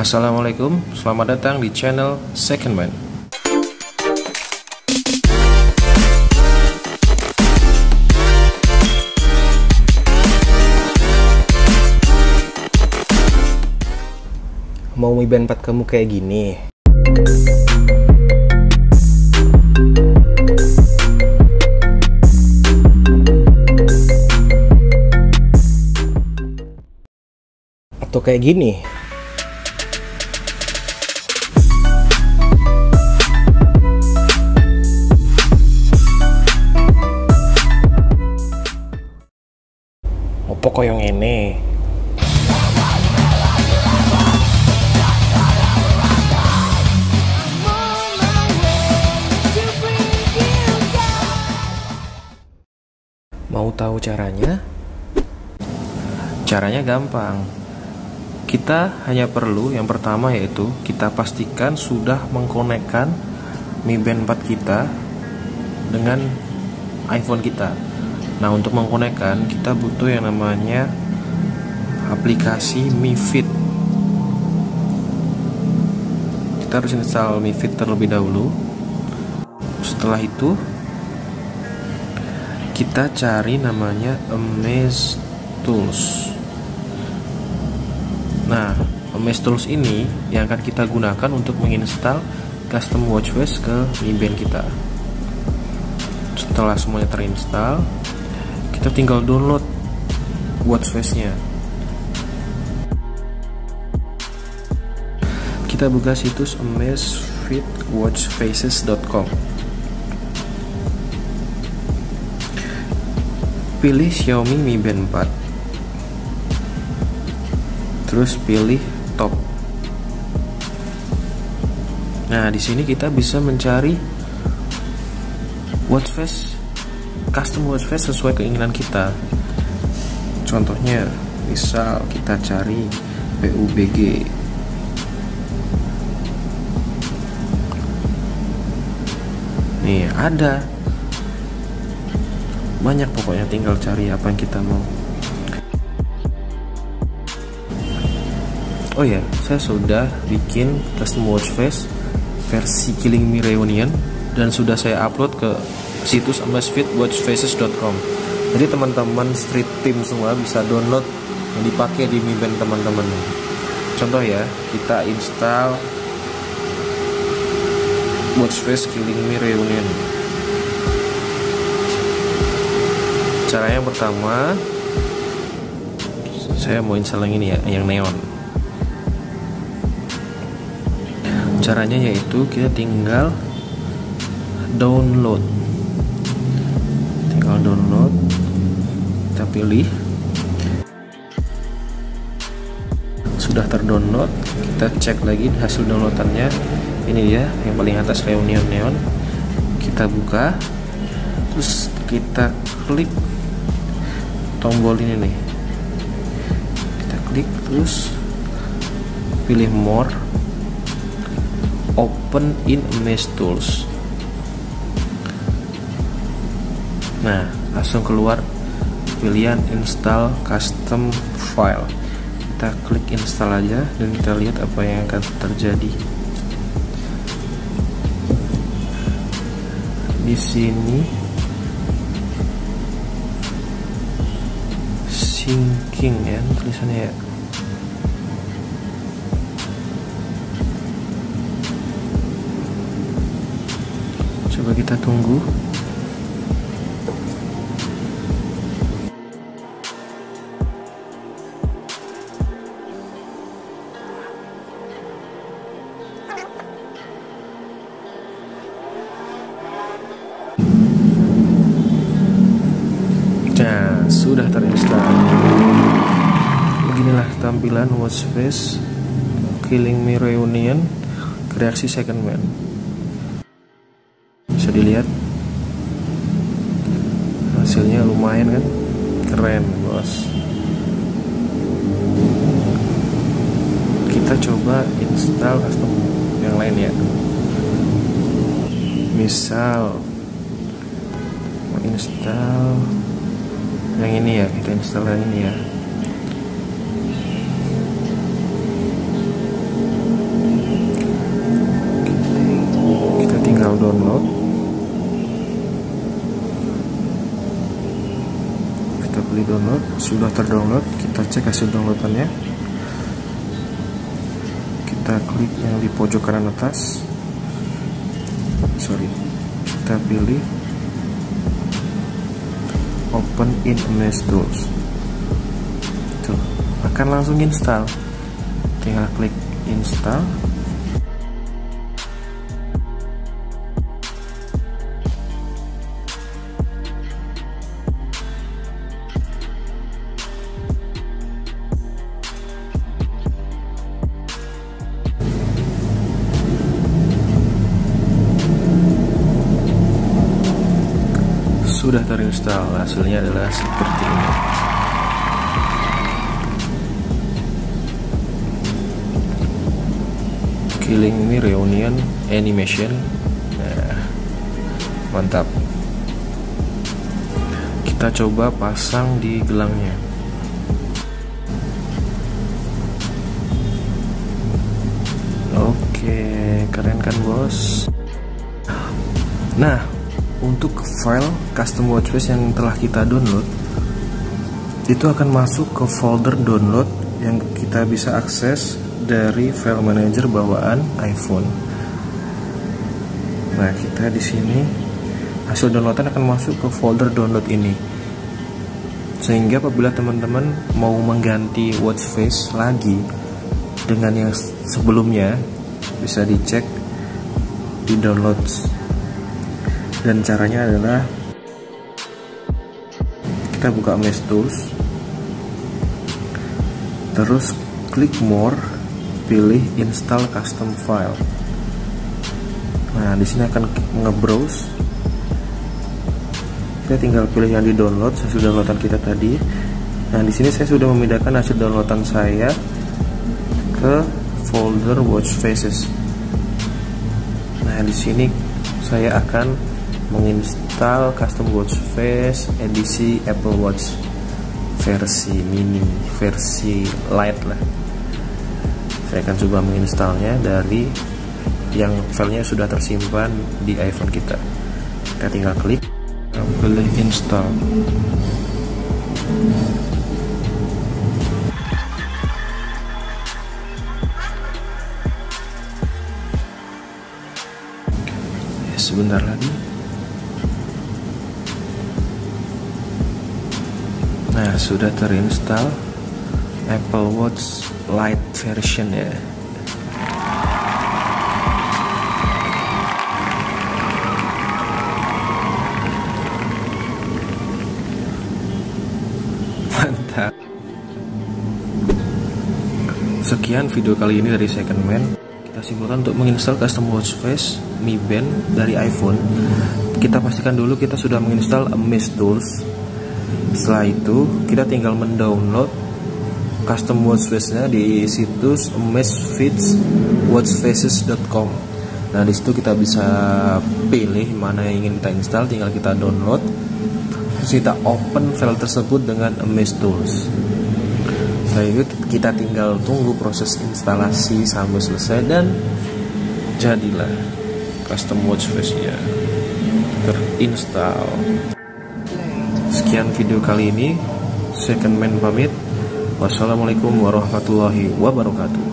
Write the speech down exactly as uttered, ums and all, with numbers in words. Assalamualaikum, selamat datang di channel SEKENMEN. Mau Mi Band empat kamu kayak gini? Atau kayak gini? Opo koyong ini. Mau tahu caranya? Caranya gampang. Kita hanya perlu yang pertama yaitu kita pastikan sudah mengkonekkan Mi Band empat kita dengan iPhone kita. Nah, untuk mengkonekkan kita butuh yang namanya aplikasi Mi Fit. Kita harus install Mi Fit terlebih dahulu. Setelah itu kita cari namanya Amaze Tools. Nah, Amaze Tools ini yang akan kita gunakan untuk menginstal custom watchface ke Mi Band kita. Setelah semuanya terinstall, kita tinggal download watchface-nya. Kita buka situs amazfitwatchfaces dot com. Pilih Xiaomi Mi Band empat. Terus pilih top. Nah, di sini kita bisa mencari watchface custom watchface sesuai keinginan kita. Contohnya, misal kita cari P U B G. Nih, ada. Banyak pokoknya, tinggal cari apa yang kita mau. Oh ya, saya sudah bikin custom watchface versi Killing Me Reunion dan sudah saya upload ke situs amazfitwatchfaces dot com. Jadi teman-teman street team semua bisa download yang dipakai di Mi Band teman-teman. Contoh ya, kita install watchface Killing Me Reunion. Caranya yang pertama, saya mau install yang ini ya, yang neon. Caranya yaitu kita tinggal download. Tinggal download, kita pilih. Sudah terdownload, kita cek lagi hasil downloadannya. Ini dia yang paling atas, Reunion Neon. Kita buka, terus kita klik tombol ini nih. Kita klik, terus pilih More, Open in Mesh Tools. Nah, langsung keluar pilihan install custom file. Kita klik install aja dan kita lihat apa yang akan terjadi. Di sini syncing ya tulisannya ya. Coba kita tunggu. Nah, sudah terinstall. Beginilah tampilan watchface Killing Me Reunion kreasi SEKENMEN. Bisa dilihat hasilnya lumayan kan? Keren, bos. Kita coba install custom yang lain ya. Misal install yang ini ya, kita install yang ini ya. sudah terdownload. Kita cek hasil downloadannya. Kita klik yang di pojok kanan atas. Sorry, kita pilih Open in Mesh Tools. Tuh, akan langsung install. Tinggal klik install. Sudah terinstall, hasilnya adalah seperti ini. Killing Me Reunion Animation, nah, mantap. Kita coba pasang di gelangnya. Oke, keren kan bos? Nah, untuk file custom watchface yang telah kita download itu akan masuk ke folder download yang kita bisa akses dari file manager bawaan iPhone. Nah, kita di sini hasil downloadan akan masuk ke folder download ini, sehingga apabila teman-teman mau mengganti watchface lagi dengan yang sebelumnya bisa dicek di downloads. Dan caranya adalah kita buka Mesh Tools, terus klik More, pilih Install Custom File. Nah, di sini akan nge-browse. Kita tinggal pilih yang di download, hasil downloadan kita tadi. Nah, di sini saya sudah memindahkan hasil downloadan saya ke folder Watch Faces. Nah, di sini saya akan menginstal custom watch face edisi Apple Watch versi mini, versi light lah. Saya akan coba menginstalnya dari yang filenya sudah tersimpan di iPhone kita. Kita tinggal klik, pilih install. Ya, sebentar lagi. Nah, sudah terinstall Apple Watch Lite version ya. Mantap. Sekian video kali ini dari SEKENMEN. Kita simpulkan untuk menginstal custom watchface Mi Band dari iPhone, kita pastikan dulu kita sudah menginstal Amaze Tools. Setelah itu kita tinggal mendownload custom watchface-nya di situs amazfitwatchfaces dot com. Nah, di situ kita bisa pilih mana yang ingin kita install, tinggal kita download. Terus kita open file tersebut dengan Amaze Tools. Setelah itu kita tinggal tunggu proses instalasi sampai selesai dan jadilah custom watchface-nya terinstall. Sekian video kali ini, SEKENMEN pamit. Wassalamualaikum warahmatullahi wabarakatuh.